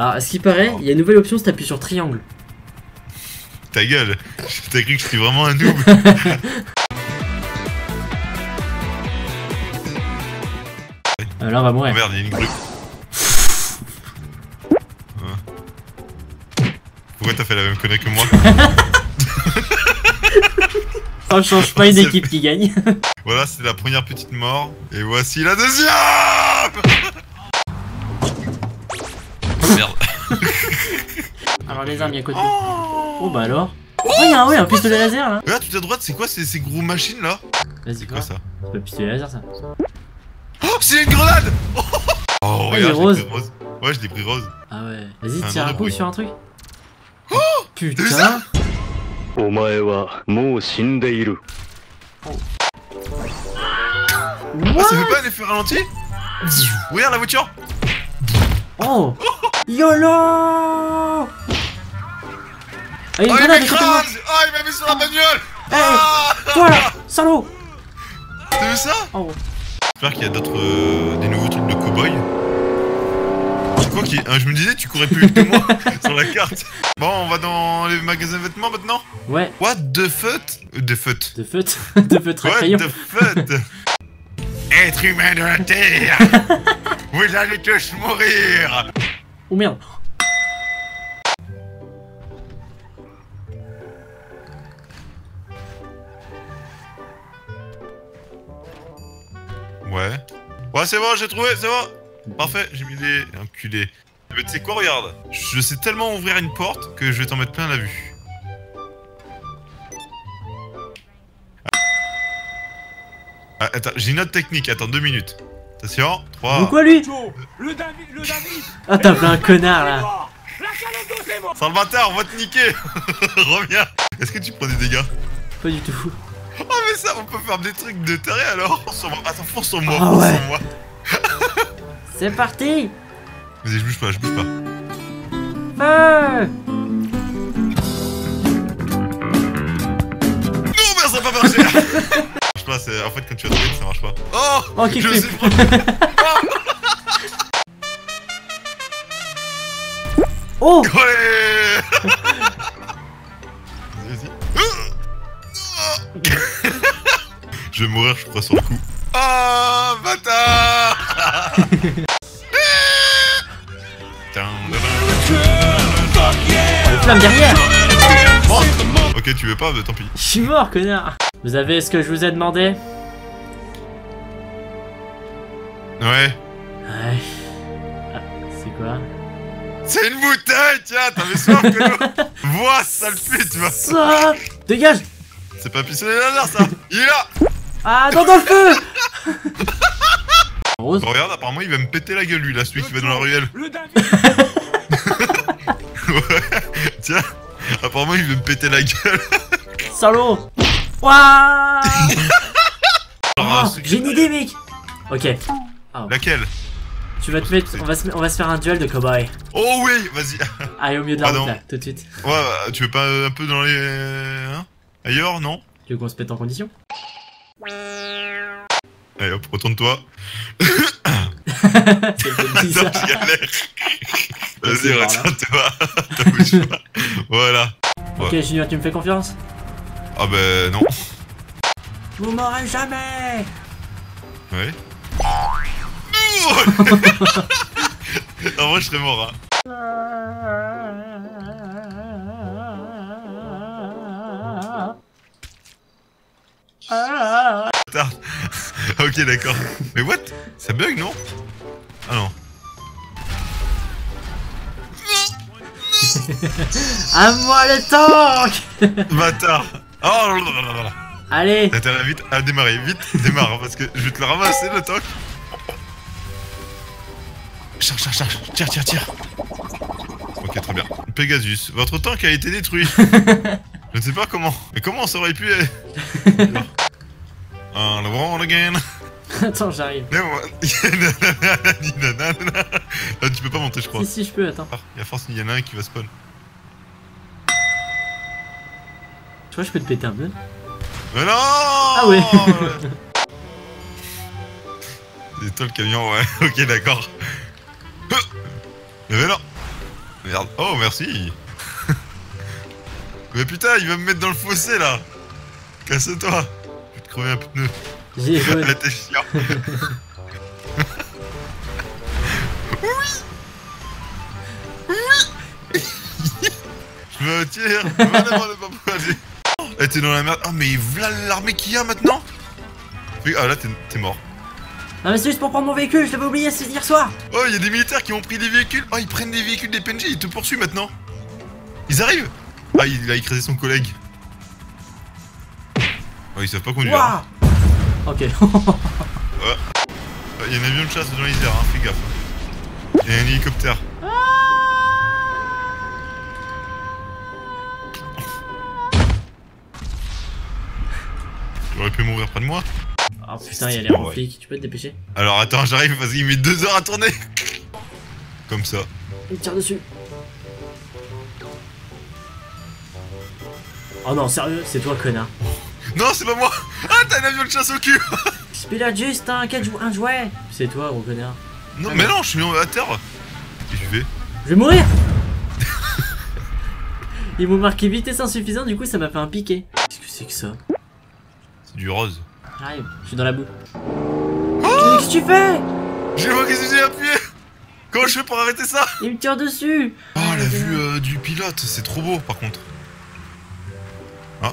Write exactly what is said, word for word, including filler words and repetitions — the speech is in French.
Alors, à ce qui paraît, il y a une nouvelle option, c'est t'appuies sur triangle. Ta gueule, t'as cru que c'était vraiment un noob. euh, là, on va mourir. Oh merde, il y a une grue. Pourquoi t'as fait la même connerie que moi? On change pas une équipe qui gagne. Voilà, c'est la première petite mort. Et voici la deuxième. Merde. Alors les armes, il y a côté. Oh, oh bah alors. Oh y'a un, ouais, un pistolet laser là. Là tout à droite, c'est quoi ces, ces gros machines là? Vas-y, quoi, quoi ça? C'est pas le pistolet laser ça. Oh, c'est une grenade. Oh, oh ouais, regarde, il est rose. rose. Ouais, je l'ai pris rose. Ah ouais. Vas-y, tire un coup sur un truc. Oh putain. Oh. Ah, ça fait pas un effet ralenti? Regarde la voiture. Oh, oh. YOLO. Ah, il oh, il m'écrase. Oh, il m'a mis sur la bagnole. Eh, hey, ah, toi là, salaud. T'as vu ça? Oh. J'espère qu'il y a d'autres... Euh, des nouveaux trucs de cow-boy. C'est quoi qui... Hein, je me disais, tu courais plus vite que moi sur la carte. Bon, on va dans les magasins de vêtements maintenant. Ouais. What the fuck? De fuck. De fuck. De fuck. What the fuck. Être humain de la terre. Vous allez tous mourir. Oh merde. Ouais. Ouais, c'est bon, j'ai trouvé, c'est bon. Parfait, j'ai mis les... Enculé. Mais tu sais quoi, regarde. Je sais tellement ouvrir une porte que je vais t'en mettre plein la vue. Ah, attends, j'ai une autre technique. Attends, deux minutes. Attention, trois... Pourquoi lui? Le David, le David. Ah, t'as plein un connard, là. Sans le bâtard, on va te niquer. Reviens. Est-ce que tu prends des dégâts? Pas du tout. Ah, oh, mais ça, on peut faire des trucs de taré, alors. Attends, fonce sur moi, ah, fonce ouais. sur moi. C'est parti! Vas-y, je bouge pas, je bouge pas. Feu! Non, merde, ça va pas marcher! Ça marche pas, c'est... En fait, quand tu vas tomber, ça marche pas. Oh! Oh, je kick flip. Oh! Ouais! Vas-y, vas-y. Je vais mourir, je crois, sur le coup. Oh, bâtard! Une flamme derrière! Oh. Ok, tu veux pas, mais tant pis. Je suis mort, connard! Vous avez ce que je vous ai demandé? Ouais. Ouais. Ah, c'est quoi? C'est une bouteille, tiens! T'avais soif que l'eau! Vois, sale pute, va! Soif! Dégage! C'est pas pistolet laser, ça! Il est là! Ah, dans, dans le feu! Rose. Bon, regarde, apparemment il va me péter la gueule lui, là, celui le qui va dans la ruelle. Le ouais, tiens, apparemment il veut me péter la gueule. Salaud. Wouah. Oh, j'ai une idée, mec. Ok. Oh. Laquelle? Tu vas te mettre, on va, se... on va se faire un duel de cowboy. Oh oui, vas-y. Allez, au milieu de la ah, route, là, tout de suite. Ouais, tu veux pas un peu dans les... Hein? Ailleurs, non? Tu veux qu'on se pète en condition? Allez hop, retourne-toi. Attends, je galère. Vas-y, retourne-toi. Bouge pas. Voilà. Ok, ouais. Junior, tu me fais confiance? Ah bah non. Vous m'aurez jamais. Ouais. En vrai, je serais mort, hein. Ah. Ok, d'accord. Mais what? Ça bug, non? Ah non. À moi le tank. Bâtard. Oh, allez. T'as la vite à démarrer. Vite, démarre parce que je vais te le ramasser le tank. Charge, charge, charge. Tire, tire, tire. Ok, très bien. Pegasus, votre tank a été détruit. Je ne sais pas comment. Mais comment ça aurait pu... On the wall again. Attends, j'arrive. Là, tu peux pas monter, je crois. Si, si, je peux, attends. Il y a force, il y en a un qui va spawn. Tu vois, je peux te péter un peu. Mais non. Ah ouais. C'est toi le camion, ouais. Ok, d'accord. Mais non. Merde. Oh, merci. Mais putain, il va me mettre dans le fossé là. Casse-toi. Je vais te crever un pneu. J'ai joué. Là, t'es chiant. Oui. Oui. Je me retire. Je me demande pas pour aller. Là, t'es dans la merde. Ah, mais voilà l'armée qu'il y a maintenant. Ah, là, t'es mort. Non, mais c'est juste pour prendre mon véhicule, je l'avais oublié hier soir. Oh, il y a des militaires qui ont pris des véhicules. Oh, ils prennent des véhicules des P N J, ils te poursuivent maintenant. Ils arrivent. Ah, il a écrasé son collègue. Oh, ils savent pas conduire. Wow, hein. Ok. Ouais. Il y a un avion de chasse dans l'Isère, hein, fais gaffe. Il y a un hélicoptère. J'aurais pu mourir près de moi. Ah oh, putain, il y a les en flic, tu peux te dépêcher? Alors attends, j'arrive parce qu'il met deux heures à tourner. Comme ça. Il tire dessus. Oh non, sérieux, c'est toi, connard. Non, c'est pas moi. Ah, t'as un avion de chasse au cul. Je pilote juste un, jou un jouet. C'est toi, gros connard. Non, ah, mais non, je suis à terre. Et je vais. Je vais mourir. Ils m'ont marqué vitesse insuffisante, du coup ça m'a fait un piqué. Qu'est-ce que c'est que ça? C'est du rose. J'arrive, je suis dans la boue. Oh, qu'est-ce que tu fais? J'ai vu qu'est-ce que j'ai appuyé. Comment je fais pour arrêter ça? Il me tire dessus. Oh, ah, la vue euh, du pilote, c'est trop beau par contre. Ah.